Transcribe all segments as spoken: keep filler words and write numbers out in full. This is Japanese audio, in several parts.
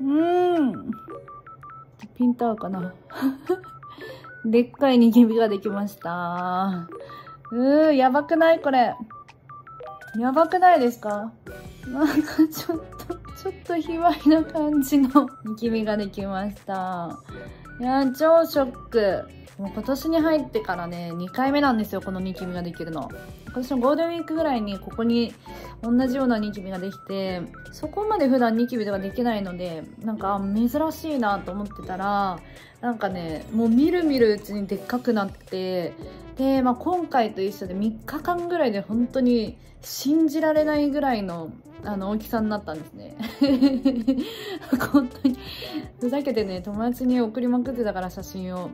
うん。ピント合うかな。でっかいニキビができました。うー、やばくないこれ。やばくないですか？なんかちょっと、ちょっと卑猥な感じのニキビができました。いやー、超ショック。もう今年に入ってからね、にかいめなんですよ、このニキビができるの。今年のゴールデンウィークぐらいにここに同じようなニキビができて、そこまで普段ニキビとかできないので、なんか珍しいなと思ってたら、なんかね、もうみるみるうちにでっかくなって、で、まあ今回と一緒でみっかかんぐらいで本当に信じられないぐらいの、あの大きさになったんですね。本当に。ふざけてね、友達に送りまくってたから写真を。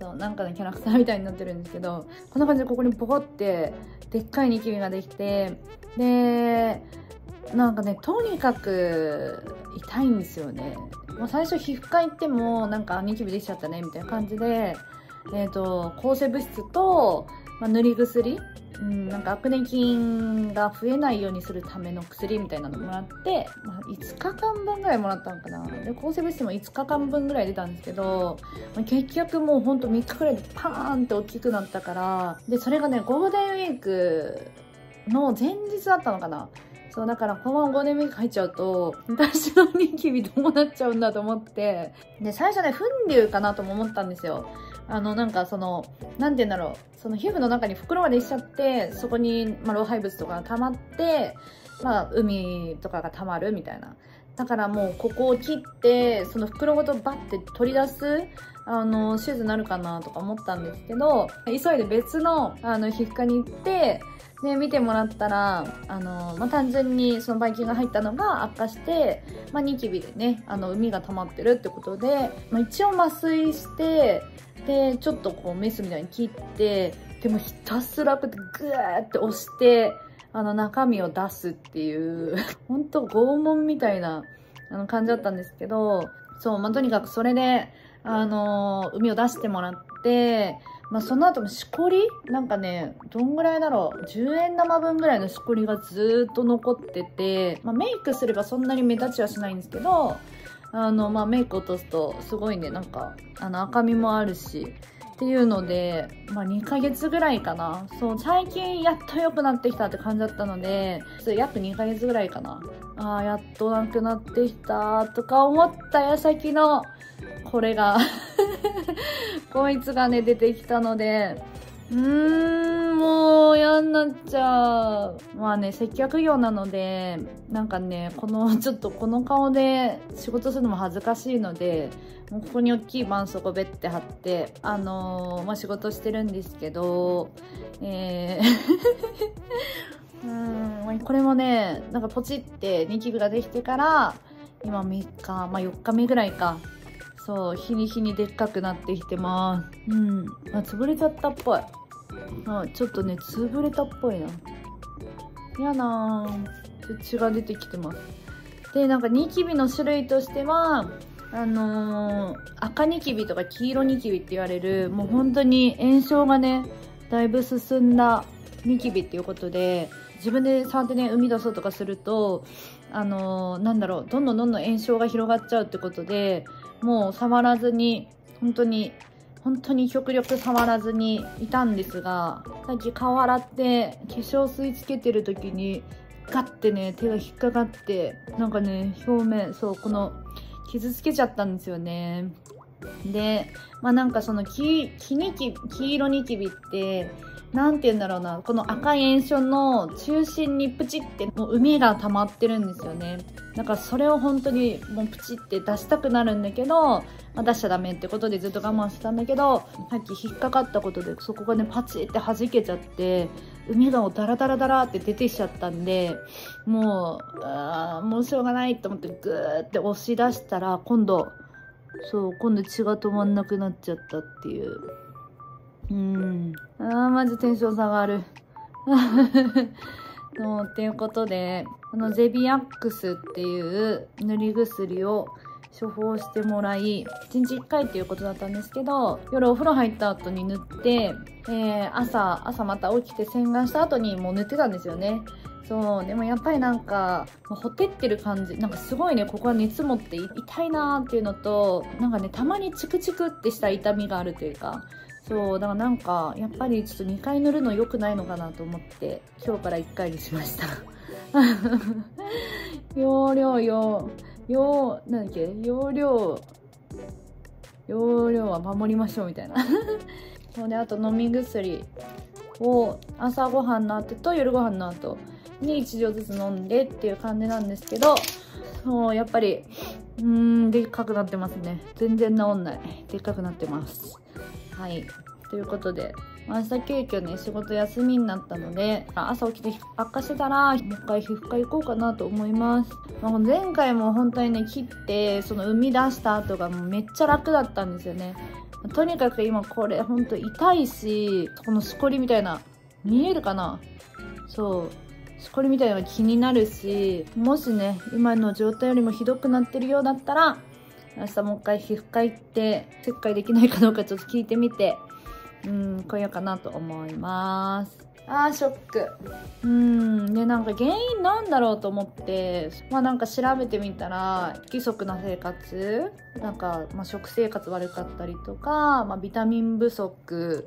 そう、なんかのキャラクターみたいになってるんですけど、こんな感じでここにボコってでっかいニキビができて、でなんかね、とにかく痛いんですよね。もう最初皮膚科行ってもなんかニキビできちゃったねみたいな感じで、えーと抗生物質と、まあ、塗り薬、うん、なんかアクネ菌が増えないようにするための薬みたいなのもらって、まあ、いつかかんぶんぐらいもらったのかな。で抗生物質もいつかかんぶんぐらい出たんですけど、まあ、結局もうほんとみっかぐらいでパーンって大きくなったから。でそれがね、ゴールデンウィークの前日だったのかな。そうだから、このままゴールデンウィーク入っちゃうと私のニキビどうなっちゃうんだと思って、で最初ね、粉瘤かなとも思ったんですよ。あのなんかその、なんて言うんだろう、その皮膚の中に袋ができちゃって、そこに、まあ、老廃物とかが溜まって、まあ、海とかが溜まるみたいな。だからもうここを切って、その袋ごとバッて取り出すあの手術になるかなとか思ったんですけど、急いで別の、あの皮膚科に行って。で見てもらったら、あの、まあ、単純にそのばい菌が入ったのが悪化して、まあ、ニキビでね、あの膿が溜まってるってことで、まあ、一応麻酔して、でちょっとこうメスみたいに切って、でもひたすらこうやってグーって押して、あの中身を出すっていうほんと拷問みたいなあの感じだったんですけど、そう、まあ、とにかくそれで、あの膿を出してもらって。まあその後もしこり、なんかね、どんぐらいだろう、じゅうえんだまぶんぐらいのしこりがずーっと残ってて、まあ、メイクすればそんなに目立ちはしないんですけど、あのまあメイク落とすとすごいね、なんかあの赤みもあるしっていうので、まあ、にかげつぐらいかな。そう、最近やっと良くなってきたって感じだったので、約にかげつぐらいかな。あー、やっとなくなってきたとか思った矢先のこれがこいつがね、出てきたので、うーん、もう嫌になっちゃう。まあね、接客業なので、なんかね、このちょっとこの顔で仕事するのも恥ずかしいので、もうここに大きい絆創膏べって貼って、あのー、まあ、仕事してるんですけど、えー、うーん、これもね、なんかポチってニキビができてから、今みっか、まあ、よっかめぐらいか。そう、日に日にでっかくなってきてます。うん。あ、潰れちゃったっぽい。あ、ちょっとね、潰れたっぽいな。やなぁ。血が出てきてます。で、なんかニキビの種類としては、あのー、赤ニキビとか黄色ニキビって言われる、もう本当に炎症がね、だいぶ進んだニキビっていうことで、自分で触ってね、生み出そうとかすると、あのー、なんだろう、どんどんどんどん炎症が広がっちゃうってことで、もう触らずに、本当に本当に極力触らずにいたんですが、さっき顔洗って化粧水つけてる時にガッてね、手が引っかかって、なんかね、表面、そう、この傷つけちゃったんですよね。でまあなんかその黄ニキ、黄色ニキビってなんて言うんだろうな、この赤い炎症の中心にプチってもう膿が溜まってるんですよね。だからそれを本当にもうプチって出したくなるんだけど、まあ、出しちゃダメってことでずっと我慢してたんだけど、さっき引っかかったことでそこがね、パチって弾けちゃって、膿がダラダラダラって出てきちゃったんで、もうあもうしょうがないと思ってグーって押し出したら、今度そう今度血が止まんなくなっちゃったっていう。うん、あー、マジテンション下がる。そうっていうことで、あのゼビアックスっていう塗り薬を処方してもらい、いちにちいっかいっていうことだったんですけど、夜お風呂入った後に塗って、えー、朝朝また起きて洗顔した後にもう塗ってたんですよね。そうでもやっぱりなんかほてってる感じ、なんかすごいね、ここは熱持って痛いなーっていうのと、なんかねたまにチクチクってした痛みがあるというか、そうだからなんかやっぱりちょっとにかい塗るの良くないのかなと思って、今日からいっかいにしました。容量よ容なんだっけ容量容量は守りましょうみたいな。そうで、あと飲み薬を朝ごはんの後と夜ごはんの後にいちじょうずつ飲んでっていう感じなんですけど、そうやっぱりうーんでっかくなってますね。全然治んない、でっかくなってます。はい、ということで明日急遽ね仕事休みになったので、朝起きて悪化してたらもう一回皮膚科行こうかなと思います。前回も本当にね切ってその生み出した後がもうめっちゃ楽だったんですよね。とにかく今これほんと痛いし、このしこりみたいな見えるかな、そうしこりみたいなのが気になるし、もしね今の状態よりもひどくなってるようだったら明日もう一回皮膚科行って切開できないかどうかちょっと聞いてみて、うん来ようかなと思います。あーショック。うん、でなんか原因なんだろうと思ってまあなんか調べてみたら、不規則な生活なんか、まあ、食生活悪かったりとか、まあ、ビタミン不足、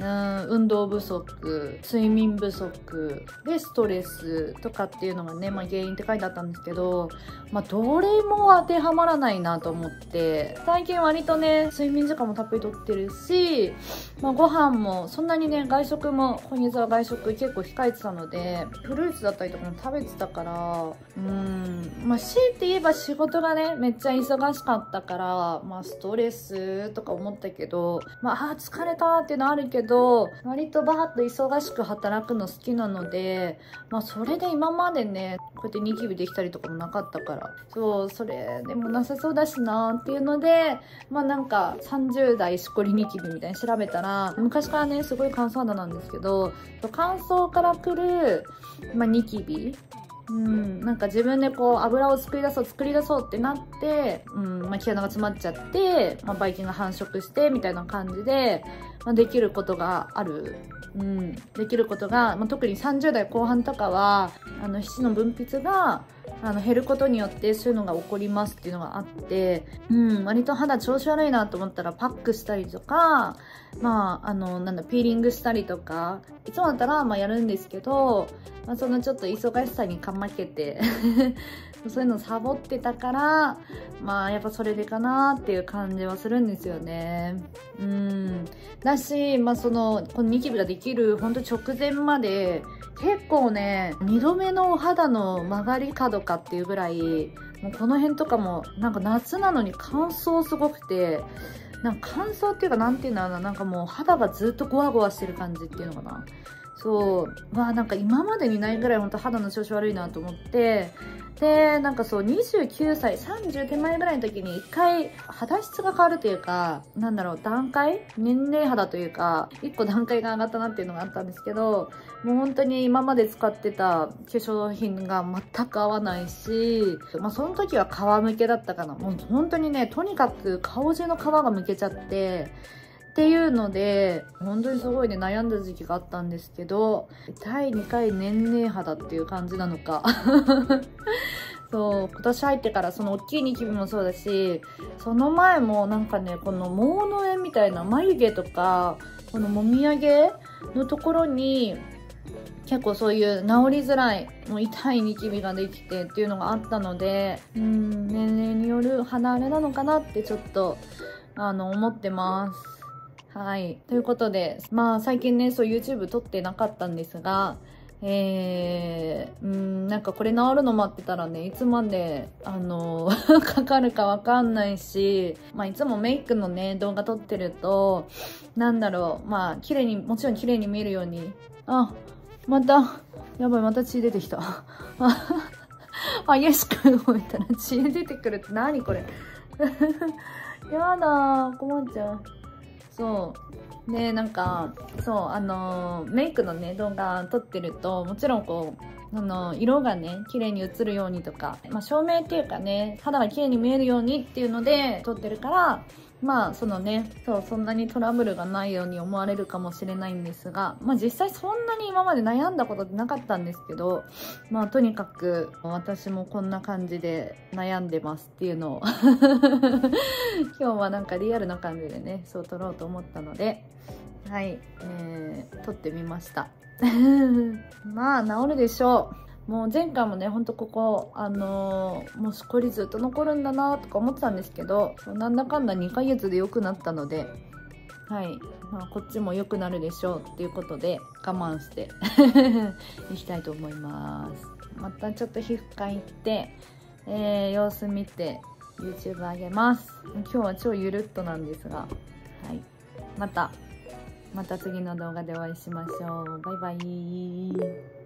うん運動不足、睡眠不足でストレスとかっていうのがね、まあ、原因って書いてあったんですけど、まあ、どれも当てはまらないなと思って、最近割とね睡眠時間もたっぷりとってるし、まあ、ご飯もそんなにね外食もこに座外食結構控えてたのでフルーツだったりとかも食べてたから、うんまあ強いて言えば仕事がねめっちゃ忙しかったから、まあストレスとか思ったけど、まああ疲れたっていうのあるけど、割とバーッと忙しく働くの好きなので、まあそれで今までねこうやってニキビできたりとかもなかったから、そうそれでもなさそうだしなっていうので、まあなんかさんじゅうだいしこりニキビみたいに調べたら、昔からねすごい乾燥肌なんですけど、乾燥からくる、まあ、ニキビ、うん、なんか自分でこう油を作り出そう作り出そうってなって、うんまあ、毛穴が詰まっちゃって、まあ、ばい菌が繁殖してみたいな感じで、まあ、できることがある。うん、できることが、まあ、特にさんじゅうだいこうはんとかはあの皮脂の分泌があの減ることによってそういうのが起こりますっていうのがあって、うん、割と肌調子悪いなと思ったらパックしたりとか、まあ、あのなんだピーリングしたりとかいつもだったらまあやるんですけど、まあ、そのちょっと忙しさにかまけてそういうのサボってたから、まあ、やっぱそれでかなっていう感じはするんですよね。うん、だし、まあ、そのこのニキビができるほんと直前まで結構ねにどめのお肌の曲がり角かっていうぐらい、もうこの辺とかもなんか夏なのに乾燥すごくて、なんか乾燥っていうかなんていうんだろうな、なんかもう肌がずっとゴワゴワしてる感じっていうのかな。そうわあなんか今までにないぐらい本当肌の調子悪いなと思って、でなんかそうにじゅうきゅうさいさんじゅうてまえぐらいの時にいっかい肌質が変わるというか、なんだろう段階年齢肌というかいっこ段階が上がったなっていうのがあったんですけど、もう本当に今まで使ってた化粧品が全く合わないし、まあ、その時は皮むけだったかな。もう本当にねとにかく顔中の皮がむけちゃってっていうので、本当にすごいね悩んだ時期があったんですけど、だいにかい年齢肌っていう感じなのかそう今年入ってからその大きいニキビもそうだし、その前もなんかねこの毛の絵みたいな眉毛とかこのもみあげのところに結構そういう治りづらいもう痛いニキビができてっていうのがあったので、うーん年齢による肌荒れなのかなってちょっとあの思ってます。はい。ということで、まあ最近ね、そう ユーチューブ 撮ってなかったんですが、えー、うん、なんかこれ治るの待ってたらね、いつまで、あの、かかるかわかんないし、まあいつもメイクのね、動画撮ってると、なんだろう、まあ綺麗に、もちろん綺麗に見えるように、あ、また、やばい、また血出てきた。あ、よしくんみたいな、血出てくるって何これ。やだ、困っちゃう。そうでなんかそうあのー、メイクのね動画撮ってると、もちろんこうあのー、色がね綺麗に映るようにとか、まあ、照明っていうかね肌が綺麗に見えるようにっていうので撮ってるから、まあそのね、そう、そんなにトラブルがないように思われるかもしれないんですが、まあ実際そんなに今まで悩んだことってなかったんですけど、まあとにかく私もこんな感じで悩んでますっていうのを今日はなんかリアルな感じでね、そう撮ろうと思ったので、はい、えー、撮ってみました。まあ治るでしょう。もう前回もね、ほんとここ、あのー、もうしこりずっと残るんだなとか思ってたんですけど、なんだかんだにかげつで良くなったので、はい、まあ、こっちも良くなるでしょうっていうことで、我慢していきたいと思います。またちょっと皮膚科行って、えー、様子見て YouTube 上げます。今日は超ゆるっとなんですが、はい、また、また次の動画でお会いしましょう。バイバイ。